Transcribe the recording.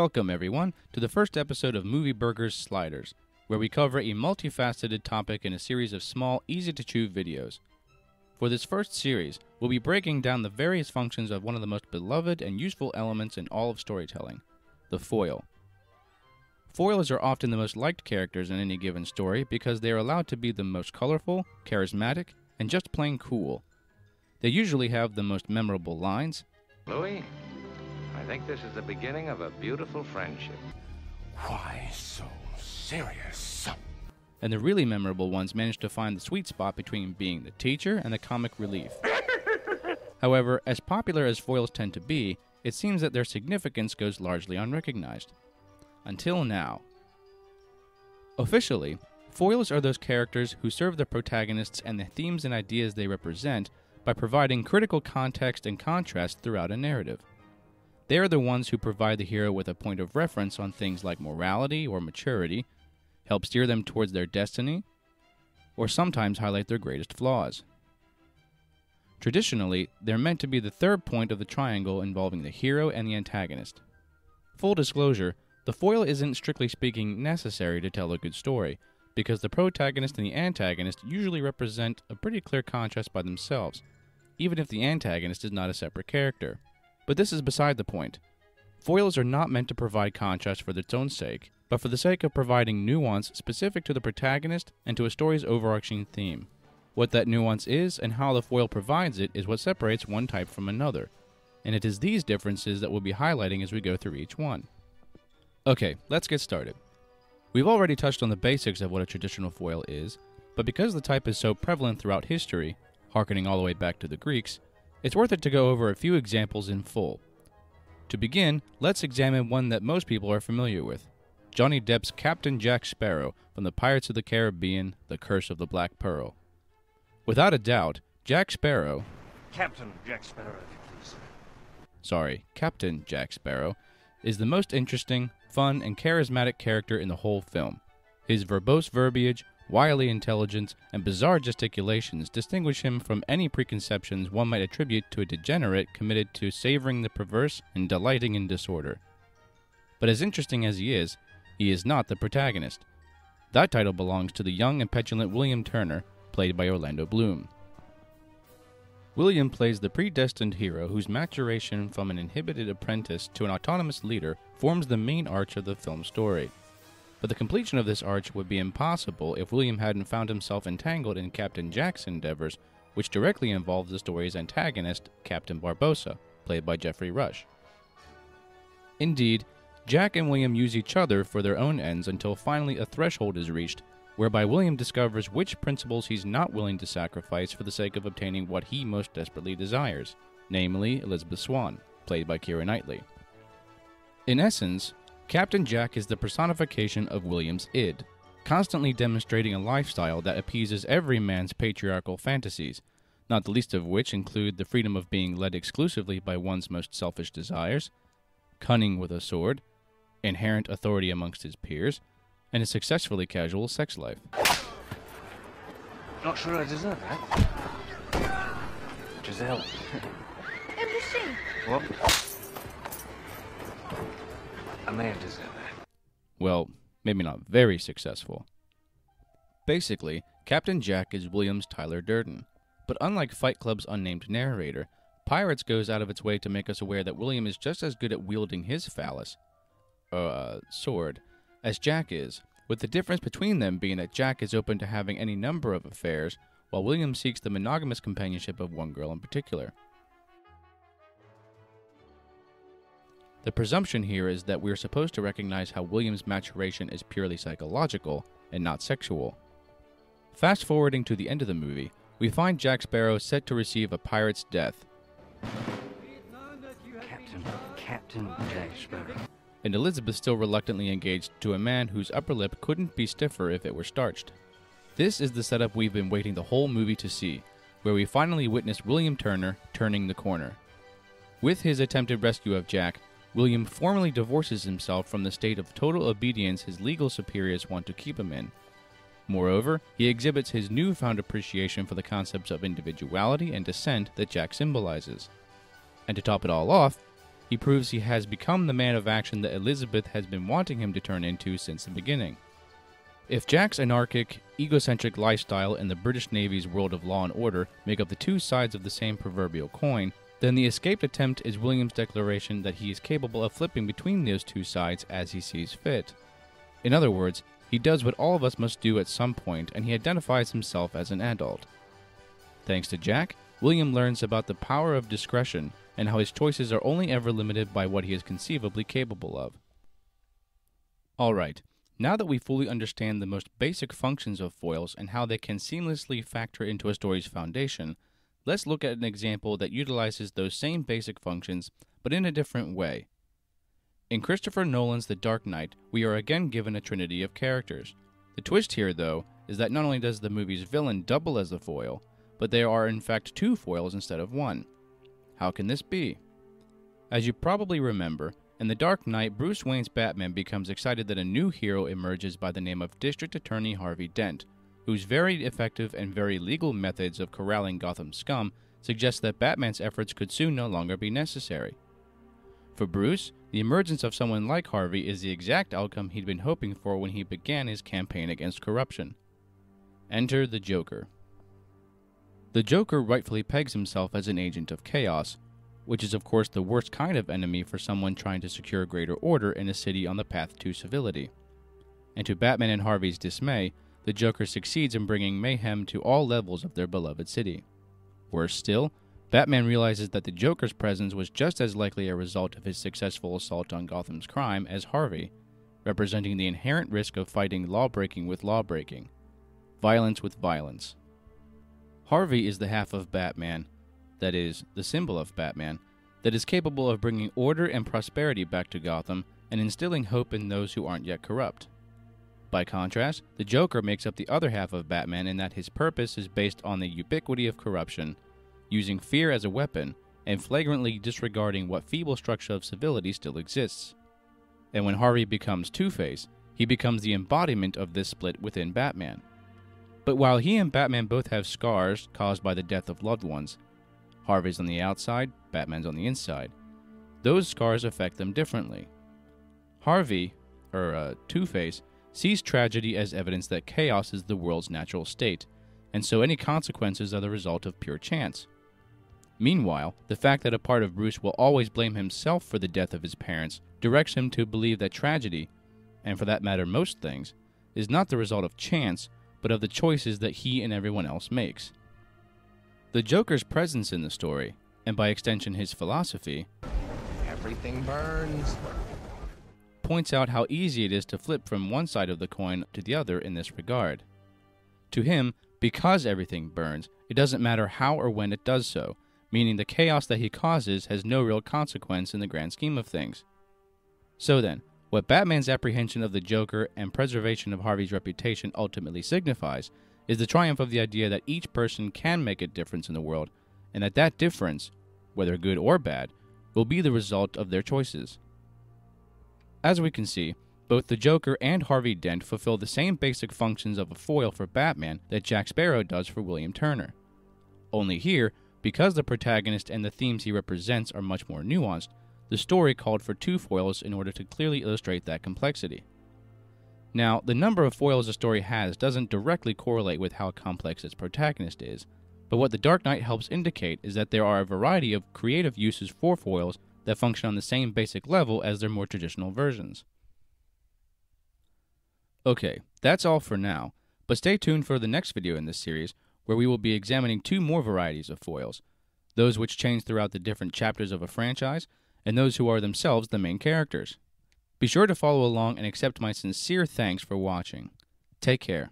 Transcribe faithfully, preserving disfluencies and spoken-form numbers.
Welcome, everyone, to the first episode of Movie Burgers, Sliders, where we cover a multifaceted topic in a series of small, easy-to-chew videos. For this first series, we'll be breaking down the various functions of one of the most beloved and useful elements in all of storytelling, the foil. Foils are often the most liked characters in any given story because they are allowed to be the most colorful, charismatic, and just plain cool. They usually have the most memorable lines. Louis, I think this is the beginning of a beautiful friendship. Why so serious? And the really memorable ones manage to find the sweet spot between being the teacher and the comic relief. However, as popular as foils tend to be, it seems that their significance goes largely unrecognized. Until now. Officially, foils are those characters who serve the protagonists and the themes and ideas they represent by providing critical context and contrast throughout a narrative. They are the ones who provide the hero with a point of reference on things like morality or maturity, help steer them towards their destiny, or sometimes highlight their greatest flaws. Traditionally, they're meant to be the third point of the triangle involving the hero and the antagonist. Full disclosure, the foil isn't strictly speaking necessary to tell a good story, because the protagonist and the antagonist usually represent a pretty clear contrast by themselves, even if the antagonist is not a separate character. But this is beside the point. Foils are not meant to provide contrast for its own sake, but for the sake of providing nuance specific to the protagonist and to a story's overarching theme. What that nuance is and how the foil provides it is what separates one type from another, and it is these differences that we'll be highlighting as we go through each one. Okay, let's get started. We've already touched on the basics of what a traditional foil is, but because the type is so prevalent throughout history, hearkening all the way back to the Greeks, it's worth it to go over a few examples in full. To begin, let's examine one that most people are familiar with, Johnny Depp's Captain Jack Sparrow from the Pirates of the Caribbean: The Curse of the Black Pearl. Without a doubt, Jack Sparrow... Captain Jack Sparrow, if you please. Sorry, Captain Jack Sparrow is the most interesting, fun, and charismatic character in the whole film. His verbose verbiage, wily intelligence, and bizarre gesticulations distinguish him from any preconceptions one might attribute to a degenerate committed to savoring the perverse and delighting in disorder. But as interesting as he is, he is not the protagonist. That title belongs to the young and petulant William Turner, played by Orlando Bloom. William plays the predestined hero whose maturation from an inhibited apprentice to an autonomous leader forms the main arch of the film story. But the completion of this arch would be impossible if William hadn't found himself entangled in Captain Jack's endeavors, which directly involves the story's antagonist, Captain Barbossa, played by Geoffrey Rush. Indeed, Jack and William use each other for their own ends until finally a threshold is reached, whereby William discovers which principles he's not willing to sacrifice for the sake of obtaining what he most desperately desires, namely Elizabeth Swan, played by Keira Knightley. In essence, Captain Jack is the personification of William's id, constantly demonstrating a lifestyle that appeases every man's patriarchal fantasies, not the least of which include the freedom of being led exclusively by one's most selfish desires, cunning with a sword, inherent authority amongst his peers, and a successfully casual sex life. Not sure I deserve that. Giselle. Embassy. What? I may have deserved that. Well, maybe not very successful. Basically, Captain Jack is William's Tyler Durden. But unlike Fight Club's unnamed narrator, Pirates goes out of its way to make us aware that William is just as good at wielding his phallus, uh, sword, as Jack is, with the difference between them being that Jack is open to having any number of affairs, while William seeks the monogamous companionship of one girl in particular. The presumption here is that we're supposed to recognize how William's maturation is purely psychological and not sexual. Fast forwarding to the end of the movie, we find Jack Sparrow set to receive a pirate's death. Captain, Captain Jack Sparrow. And Elizabeth still reluctantly engaged to a man whose upper lip couldn't be stiffer if it were starched. This is the setup we've been waiting the whole movie to see, where we finally witness William Turner turning the corner. With his attempted rescue of Jack, William formally divorces himself from the state of total obedience his legal superiors want to keep him in. Moreover, he exhibits his newfound appreciation for the concepts of individuality and dissent that Jack symbolizes. And to top it all off, He proves he has become the man of action that Elizabeth has been wanting him to turn into since the beginning. If Jack's anarchic, egocentric lifestyle and the British Navy's world of law and order make up the two sides of the same proverbial coin, then the escaped attempt is William's declaration that he is capable of flipping between those two sides as he sees fit. In other words, he does what all of us must do at some point, and he identifies himself as an adult. Thanks to Jack, William learns about the power of discretion and how his choices are only ever limited by what he is conceivably capable of. Alright, now that we fully understand the most basic functions of foils and how they can seamlessly factor into a story's foundation, let's look at an example that utilizes those same basic functions, but in a different way. In Christopher Nolan's The Dark Knight, we are again given a trinity of characters. The twist here, though, is that not only does the movie's villain double as a foil, but there are in fact two foils instead of one. How can this be? As you probably remember, in The Dark Knight, Bruce Wayne's Batman becomes excited that a new hero emerges by the name of District Attorney Harvey Dent, whose very effective and very legal methods of corralling Gotham scum suggest that Batman's efforts could soon no longer be necessary. For Bruce, the emergence of someone like Harvey is the exact outcome he'd been hoping for when he began his campaign against corruption. Enter the Joker. The Joker rightfully pegs himself as an agent of chaos, which is of course the worst kind of enemy for someone trying to secure greater order in a city on the path to civility. And to Batman and Harvey's dismay, the Joker succeeds in bringing mayhem to all levels of their beloved city. Worse still, Batman realizes that the Joker's presence was just as likely a result of his successful assault on Gotham's crime as Harvey, representing the inherent risk of fighting lawbreaking with lawbreaking, violence with violence. Harvey is the half of Batman, that is, the symbol of Batman, that is capable of bringing order and prosperity back to Gotham and instilling hope in those who aren't yet corrupt. By contrast, the Joker makes up the other half of Batman in that his purpose is based on the ubiquity of corruption, using fear as a weapon, and flagrantly disregarding what feeble structure of civility still exists. And when Harvey becomes Two-Face, he becomes the embodiment of this split within Batman. But while he and Batman both have scars caused by the death of loved ones, Harvey's on the outside, Batman's on the inside, those scars affect them differently. Harvey, or uh, Two-Face, sees tragedy as evidence that chaos is the world's natural state, and so any consequences are the result of pure chance. Meanwhile, the fact that a part of Bruce will always blame himself for the death of his parents directs him to believe that tragedy, and for that matter most things, is not the result of chance, but of the choices that he and everyone else makes. The Joker's presence in the story, and by extension his philosophy, everything burns, points out how easy it is to flip from one side of the coin to the other in this regard. To him, because everything burns, it doesn't matter how or when it does so, meaning the chaos that he causes has no real consequence in the grand scheme of things. So then, what Batman's apprehension of the Joker and preservation of Harvey's reputation ultimately signifies is the triumph of the idea that each person can make a difference in the world, and that that difference, whether good or bad, will be the result of their choices. As we can see, both the Joker and Harvey Dent fulfill the same basic functions of a foil for Batman that Jack Sparrow does for William Turner. Only here, because the protagonist and the themes he represents are much more nuanced, the story called for two foils in order to clearly illustrate that complexity. Now, the number of foils a story has doesn't directly correlate with how complex its protagonist is, but what The Dark Knight helps indicate is that there are a variety of creative uses for foils that function on the same basic level as their more traditional versions. Okay, that's all for now, but stay tuned for the next video in this series, where we will be examining two more varieties of foils, those which change throughout the different chapters of a franchise, and those who are themselves the main characters. Be sure to follow along and accept my sincere thanks for watching. Take care.